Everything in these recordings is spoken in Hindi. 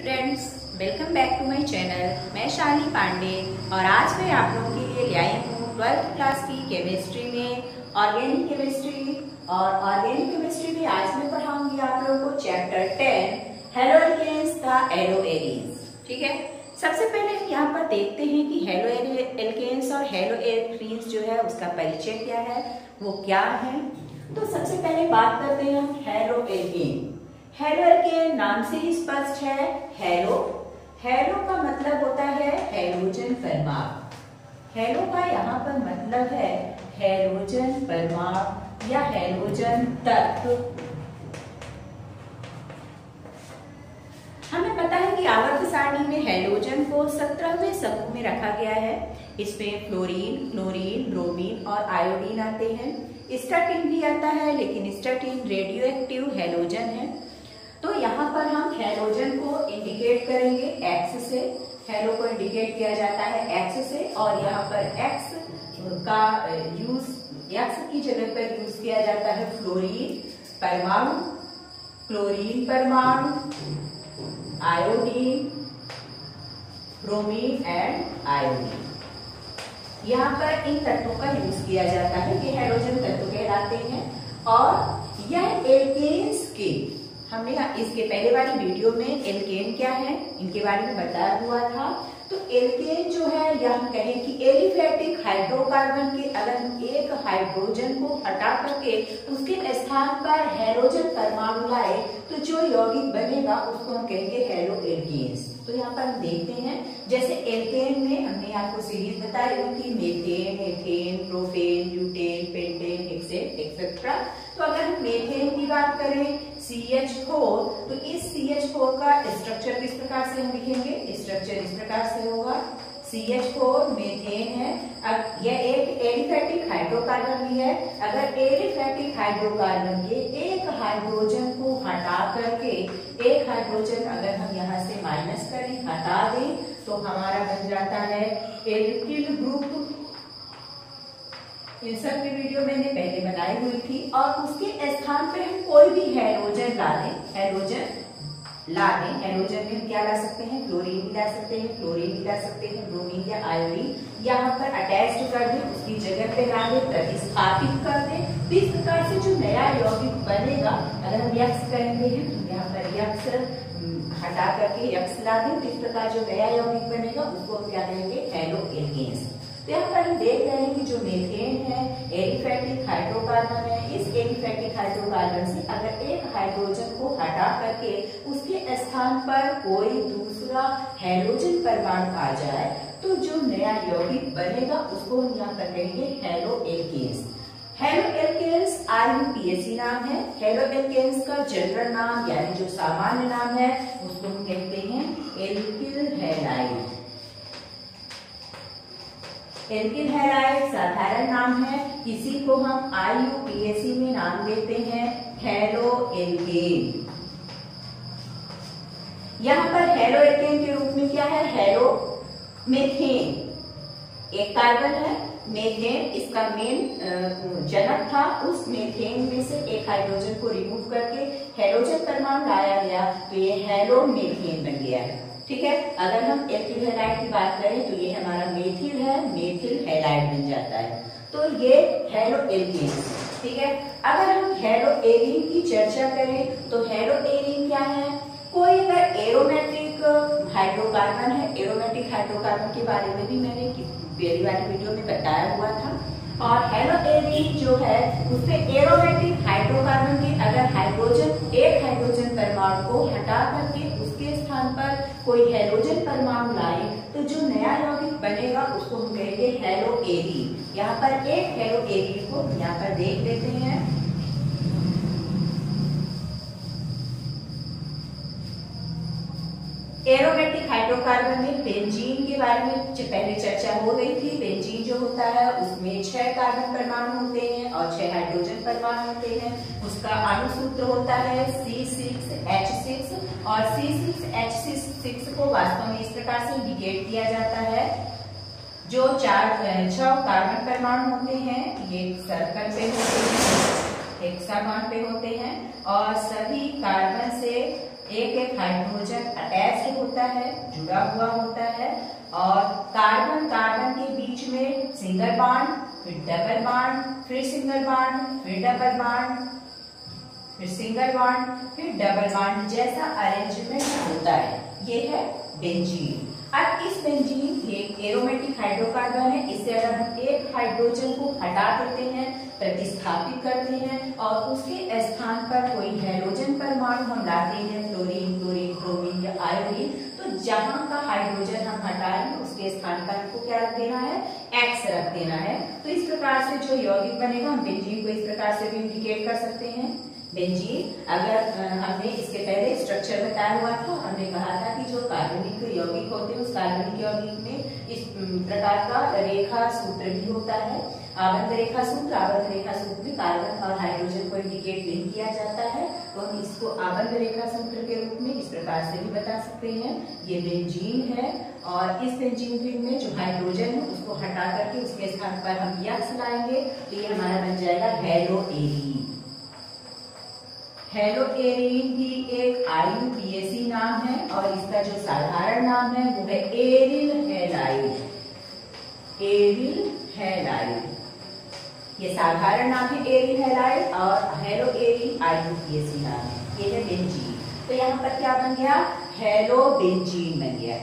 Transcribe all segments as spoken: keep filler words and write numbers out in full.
Friends welcome back to my channel. मैं शालिनी पांडे और आज मैं आप लोगों के लिए लाई हूँ ट्वेल्थ क्लास की केमिस्ट्री में ऑर्गेनिक केमिस्ट्री। और ऑर्गेनिक केमिस्ट्री में आज मैं पढ़ाऊंगी आप लोगों को चैप्टर टेन हेलोएल्केन्स का हेलोएरीन्स। ठीक है, सबसे पहले यहाँ पर देखते हैं कि हेलोएल्केन्स और हेलोएरीन्स जो है उसका परिचय क्या है, वो क्या है। तो सबसे पहले बात करते हैं हम हेलोएल्केन। हेलोएल्केन नाम से ही स्पष्ट है हेलो। हेलो का मतलब होता है हेलोजन परमाणु। हेलो का यहाँ पर मतलब है हेलोजन परमाणु या हेलोजन तत्व। हमें पता है कि आवर्त सारणी में हेलोजन को सत्रहवें समूह में रखा गया है। इसमें फ्लोरीन, क्लोरीन, ब्रोमीन और आयोडीन आते हैं। स्टार्टिन भी आता है, लेकिन स्टार्टिन रेडियोएक्टिव हेलोजन है। तो यहाँ पर हम हेलोजन को इंडिकेट करेंगे एक्स से। हेलो को इंडिकेट किया जाता है एक्स से और यहाँ पर एक्स का यूज एक्स की जगह पर यूज किया जाता है फ्लोरीन परमाणु, क्लोरीन परमाणु, आयोडीन, ब्रोमीन एंड आयोडीन। यहाँ पर इन तत्वों का यूज किया जाता है कि हेलोजन तत्व कहलाते हैं। और यह एल्केन्स के हमने इसके पहले वाली वीडियो में एल्केन क्या है इनके बारे में बताया हुआ था। तो एल्केन जो है या हम कहें कि एलिफैटिक हाइड्रोकार्बन के अलग एक हाइड्रोजन को हटा करके उसके स्थान पर हेलोजन परमाणु लाए तो जो यौगिक बनेगा उसको हम कहेंगे हेलो एल्केन्स। तो यहाँ पर हम देखते हैं जैसे एल्केन में हमने आपको सीरीज बताई हुई थी methane, ethane, propane, butane, pentane, etcetera. तो अगर हम मेथेन की बात करें सी एच फोर, तो इस सी एच फोर का स्ट्रक्चर किस प्रकार से हम लिखेंगे। स्ट्रक्चर इस प्रकार से होगा सी एच फोर मेथेन है। अब यह एक एलिफैटिक हाइड्रोकार्बन भी है। अगर एलिफैटिक हाइड्रोकार्बन के एक हाइड्रोजन को हटा करके एक हाइड्रोजन अगर हम यहाँ से माइनस करें हटा दें तो हमारा बन जाता है एल्किल ग्रुप। इन सब की वीडियो मैंने पहले बनाई हुई थी। और उसके स्थान पर हम कोई भी हेलोजन ला दें हेलोजन ला दें हेलोजन में क्या ला सकते हैं, क्लोरीन भी ला सकते हैं, क्लोरीन भी ला सकते हैं, ब्रोमीन या आयोडीन। यहाँ पर अटैच कर दें, उसकी जगह पे ला दें, प्रतिस्थापित कर दें। तो इस प्रकार से जो नया यौगिक बनेगा अगर हम यक्ष करेंगे तो यहाँ पर यक्ष हटा करके यक्ष ला दें तो इस प्रकार जो नया यौगिक बनेगा उसको क्या कहेंगे हेलोएल्केन्स। तो यहाँ पर हम देख रहे हैं कि जो मेथेन है एलिफैटिक हाइड्रोकार्बन है, इस एलिफैटिक हाइड्रोकार्बन से अगर एक हाइड्रोजन को हटा करके उसके स्थान पर कोई दूसरा हेलोजन परमाणु आ जाए तो जो नया यौगिक बनेगा उसको हम यहाँ पर कहेंगे haloalkanes. Haloalkanes I U P A C नाम है। हेलोएल्केन्स का जनरल नाम यानी जो सामान्य नाम है उसको हम कहते हैं एल्किल हैलाइड। एल्किल हैलाइड साधारण नाम है, इसी को हम आई यू पी ए सी में नाम देते हैं हेलोएल्केन। यहाँ पर हेलोएल्केन के रूप में क्या है, हेलो मेथेन एक कार्बन है, मेथेन इसका मेन जनक था। उस मेथेन में से एक हाइड्रोजन को रिमूव करके हेलोजन परमाणु लाया गया तो ये हेलो मेथेन बन गया है। ठीक है, अगर हम एल्किल हैलाइड की बात करें तो ये हमारा मेथिल है, मेथिल हैलाइड बन जाता है। तो ये हेलोएल्केन। ठीक है, अगर हम हेलोएरीन की चर्चा करें तो हेलोएरीन क्या है, कोई अगर एरोमेटिक हाइड्रोकार्बन है। एरोमेटिक हाइड्रोकार्बन के बारे में भी मैंने पहली वाली वीडियो में बताया हुआ था। और हेलोएरीन जो है उसमें एरोमेटिक हाइड्रोकार्बन के अगर हाइड्रोजन एक हाइड्रोजन परमाणु को हटा करके उसके स्थान पर कोई हेलोजन परमाणु लाए तो जो नया यौगिक बनेगा उसको हम कहेंगे हेलोएरीन। यहाँ पर एक हेलोएरीन को यहाँ पर देख लेते हैं। एरोमेटिक हाइड्रोकार्बन में बेंजीन के बारे में पहले चर्चा हो गई थी। बेंजीन जो होता है उसमें छह कार्बन परमाणु होते हैं और छह हाइड्रोजन परमाणु होते हैं। उसका अणुसूत्र होता है सी सिक्स एच सिक्स और सी सिक्स एच सिक्स को वास्तव में इस प्रकार से इंडिकेट किया जाता है। जो चार छह कार्बन परमाणु होते हैं ये सर्कल पे होते हैं, हेक्सागोन पे होते हैं और सभी कार्बन से एक एक हाइड्रोजन अटैच होता है, जुड़ा हुआ होता है, और कार्बन कार्बन के बीच में सिंगल बॉन्ड, फिर डबल बॉन्ड, फिर सिंगल बॉन्ड, फिर डबल बॉन्ड, फिर सिंगल बॉन्ड, फिर डबल बॉन्ड जैसा अरेंजमेंट होता है। ये है बेंजीन। अब इस बेंजीन ये एरोमेटिक हाइड्रोकार्बन है। इससे अगर हम एक हाइड्रोजन को हटा देते हैं, प्रतिस्थापित करते हैं और उसके स्थान पर कोई हैलोजन परमाणु हम लाते हैं, फ्लोरीन, क्लोरीन, ब्रोमीन या आयोडीन, तो जहां का हाइड्रोजन हम हटाएंगे उसके स्थान पर हमको क्या रख देना है, एक्स रख देना है। तो इस प्रकार से जो यौगिक बनेगा, हम बेंजीन को इस प्रकार से भी इंडिकेट कर सकते हैं। बेंजीन, अगर हमने इसके पहले स्ट्रक्चर बताया हुआ था, हमने कहा था कि जो कार्बनिक यौगिक होते हैं उस कार्बनिक यौगिक में इस प्रकार का रेखा सूत्र भी होता है, आबंध रेखा सूत्र। आबंध रेखा सूत्र में कार्बन और हाइड्रोजन को इंडिकेट नहीं किया जाता है, तो हम इसको आबंध रेखा सूत्र के रूप में इस प्रकार से भी बता सकते हैं। ये बेंजीन है और इस बेंजीन ग्रिड में जो हाइड्रोजन है उसको हटा करके उसके स्थान पर हम यक्स लाएंगे, तो ये हमारा बन जाएगा हेलोएरीन। हेलोएरीन भी एक आईयूपीएसी नाम है और इसका जो साधारण नाम है वो है एरिल हैलाइड। एरिल हैलाइड ये साधारण नाम है एरिल हैलाइड, और हेलोएरीन आईयूपीएसी नाम है। ये है बेंजीन। तो यहाँ पर क्या बन गया, हेलो बेंजीन बन गया।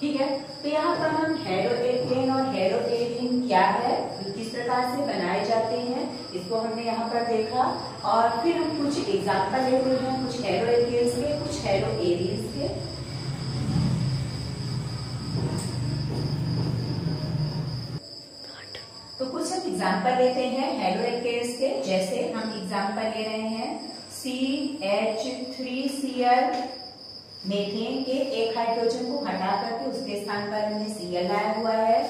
ठीक है, तो यहाँ पर हम हेलोएल्केन और हेलोएरीन क्या है, किस प्रकार से बनाए जाते हैं, इसको हमने यहाँ पर देखा। और फिर हम कुछ एग्जाम्पल लेते हैं, कुछ हेलोएल्केन्स के, कुछ हेलोएरीन्स के। तो कुछ हम एग्जाम्पल लेते हैं हेलोएल्केन्स के। जैसे हम एग्जाम्पल ले रहे हैं C H three C L, methane के एक हाइड्रोजन को हटा करके उसके स्थान पर हमने सी एल लाया हुआ है।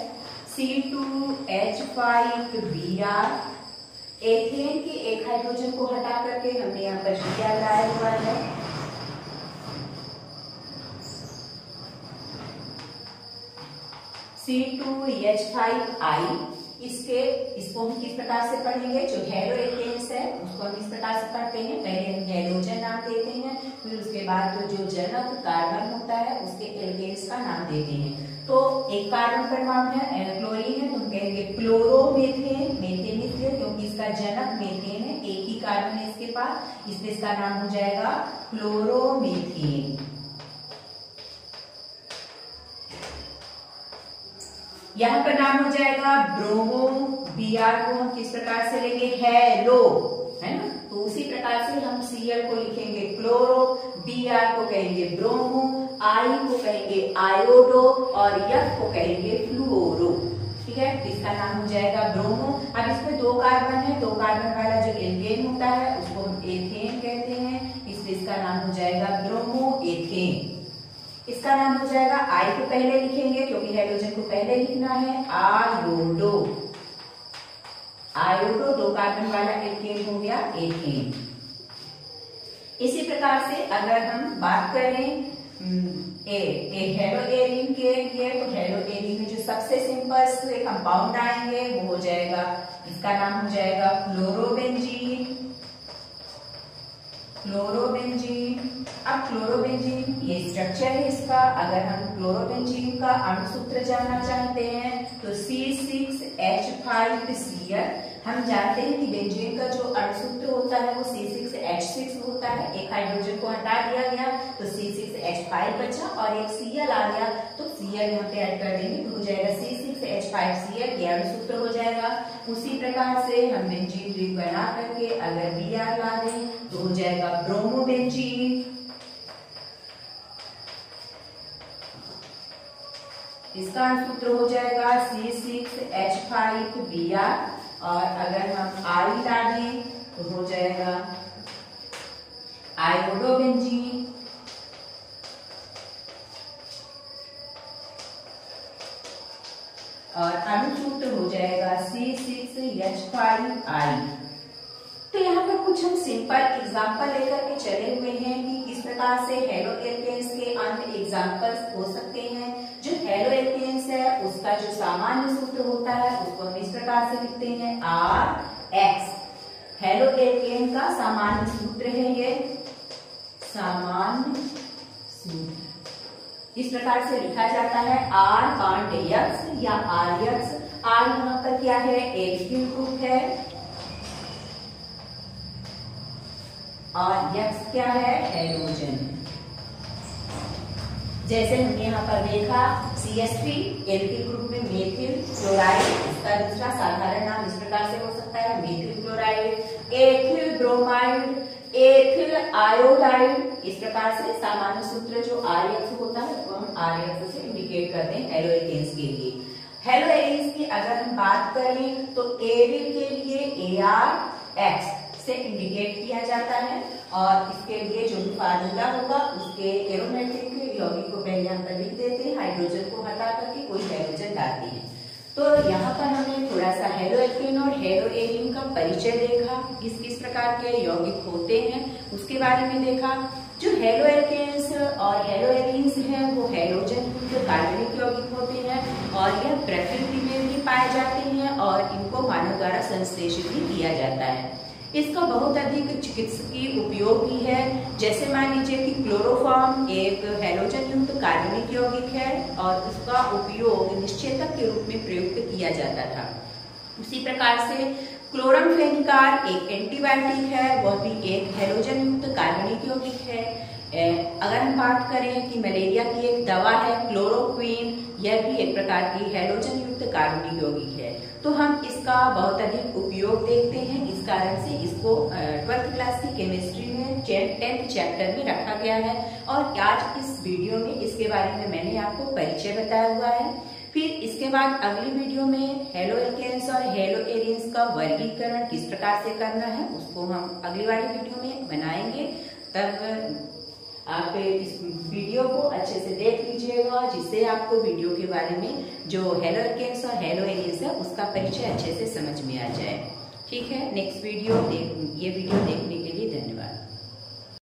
C two H five B R, ethane के एक हाइड्रोजन को हटा करके हमने यहाँ पर बीआर लाया हुआ है। C two H five I, इसके इसको हम किस प्रकार से पढ़ेंगे, जो हेलो एथेन्स है उसको हम इस प्रकार से पढ़ते हैं। पहले हम हेलोजन नाम देते हैं, फिर उसके बाद तो जो जनक कार्बन होता है उसके एल्केन्स का नाम देते हैं। तो एक कार्बन परमाणु है, क्लोरीन है, तो हम कहेंगे क्लोरोमेथेन, मेथेन इसलिए क्योंकि इसका जनक मेथेन है, एक ही कार्बन है इसके पास, इसलिए इसका नाम हो जाएगा क्लोरोमेथेन। यहाँ पर नाम हो जाएगा ब्रोमो। बीआर को हम किस प्रकार से लेंगे, हेलो, है ना, तो उसी प्रकार से हम सीएल को लिखेंगे क्लोरो, बीआर को कहेंगे ब्रोमो, आई को कहेंगे आयोडो और यफ को कहेंगे फ्लोरो। ठीक है, इसका नाम हो जाएगा ब्रोमो। अब इसमें दो कार्बन है, दो कार्बन वाला जो एल्केन होता है उसको हम एथेन कहते हैं, इसलिए इसका नाम हो जाएगा ब्रोमो एथेन। इसका नाम हो जाएगा, आई को पहले लिखेंगे क्योंकि हाइड्रोजन को पहले लिखना है, आयोडो। आयोडो दो कार्बन वाला एल्केन हो गया एथेन। इसी प्रकार से अगर हम बात करें ए, ए हेलोएरीन के लिए, तो हेलोएरीन में जो सबसे सिंपल कंपाउंड आएंगे वो हो जाएगा, इसका नाम हो जाएगा क्लोरोबेंजीन। क्लोरोबेंजीन, अब क्लोरोबेंजीन ये स्ट्रक्चर है इसका। अगर हम क्लोरोबेंजीन का अणुसूत्र जानना चाहते हैं तो C six H five C L. हम जानते हैं कि बेंजीन का जो अणुसूत्र होता है वो सी सिक्स एच सिक्स होता है, एक हाइड्रोजन को हटा दिया गया तो सी सिक्स एच फाइव बचा और एक Cl आ गया, तो Cl यहाँ पे ऐड कर देंगे तो हो जाएगा C six H five C L, ये अणुसूत्र हो जाएगा। उसी प्रकार से हम बेंजीन ग्रुप बना करके अगर Br ला दें तो हो जाएगा ब्रोमोबेंजीन। इसका अणुसूत्र हो जाएगा C six H five B R, और अगर हम आई ला दें तो हो जाएगा आयोडोबेंजीन। और अणुसूत्र हो जाएगा C six H five I. तो यहाँ पर कुछ हम सिंपल एग्जाम्पल लेकर के चले हुए हैं कि किस प्रकार से हेलोएल्केन्स के अन्य एग्जाम्पल्स हो सकते हैं। जो हेलोएल्केन्स है उसका जो सामान्य सूत्र होता है उसको हम इस प्रकार से लिखते हैं, आर एक्स। हेलोएल्केन का सामान्य सूत्र है ये, सामान्य सूत्र। जिस प्रकार से लिखा जाता है आर कांटेयक्स या आर्यक्स। आर यहाँ पर क्या है, एल्किल ग्रुप है, और यक्स क्या है, हैलोजन। जैसे हमने यहाँ पर देखा C S three alkyl group में मेथिल क्लोराइड, इसका दूसरा साधारण नाम इस प्रकार से हो सकता है methyl chloride, ethyl bromide, ethyl iodide. इस प्रकार से सामान्य सूत्र जो आरएक्स होता है वो हम आरएक्स से इंडिकेट करते हैं हेलोएल्केन्स के लिए। हेलोएल्केन्स की अगर हम बात करें तो एविल के लिए ए आर एक्स से इंडिकेट किया जाता है, और इसके लिए जो भी फार्मूला होगा उसके एरोमेटिक यौगिक को पहले यहाँ पर लिख देते हैं, हाइड्रोजन को हटा करके कोई हाइड्रोजन डालते हैं। तो यहाँ पर हमने थोड़ा सा हेलोएल्केन और हेलोएरीन का परिचय देखा, किस किस प्रकार के यौगिक होते हैं उसके बारे में देखा। जो हेलोएल्केन्स और हेलोएरीन्स हैं वो हैलोजन के कार्बनिक यौगिक होते हैं, और यह प्रकृति में भी पाए जाते हैं और इनको मानव द्वारा संश्लेषित भी किया जाता है। इसका बहुत अधिक चिकित्सकीय उपयोग भी है। जैसे मान लीजिए कि क्लोरोफॉर्म एक हैलोजन युक्त कार्बनिक यौगिक है और उसका उपयोग निश्चेतक के रूप में प्रयुक्त किया जाता था। उसी प्रकार से क्लोरमफेनिकार एक एंटीबायोटिक है, वह भी एक हैलोजन युक्त कार्बनिक यौगिक है। अगर हम बात करें कि मलेरिया की एक दवा है क्लोरोक्वीन, यह भी एक प्रकार की हैलोजन युक्त कार्बनिक यौगिक है। तो हम इसका बहुत अधिक उपयोग देखते हैं, इस कारण से इसको ट्वेल्थ क्लास की केमिस्ट्री में टेंथ चैप्टर में रखा गया है, और आज इस वीडियो में इसके बारे में मैंने आपको परिचय बताया हुआ है। फिर इसके बाद अगली वीडियो में हेलोएल्केन्स और हेलोएरीन्स का वर्गीकरण किस प्रकार से करना है उसको हम अगली वाली वीडियो में बनाएंगे। तब आप इस वीडियो को अच्छे से देख लीजिएगा, जिससे आपको वीडियो के बारे में जो हेलोएल्केन्स और हेलोएरीन्स है उसका परिचय अच्छे से समझ में आ जाए। ठीक है, नेक्स्ट वीडियो देख ये वीडियो देखने के लिए धन्यवाद।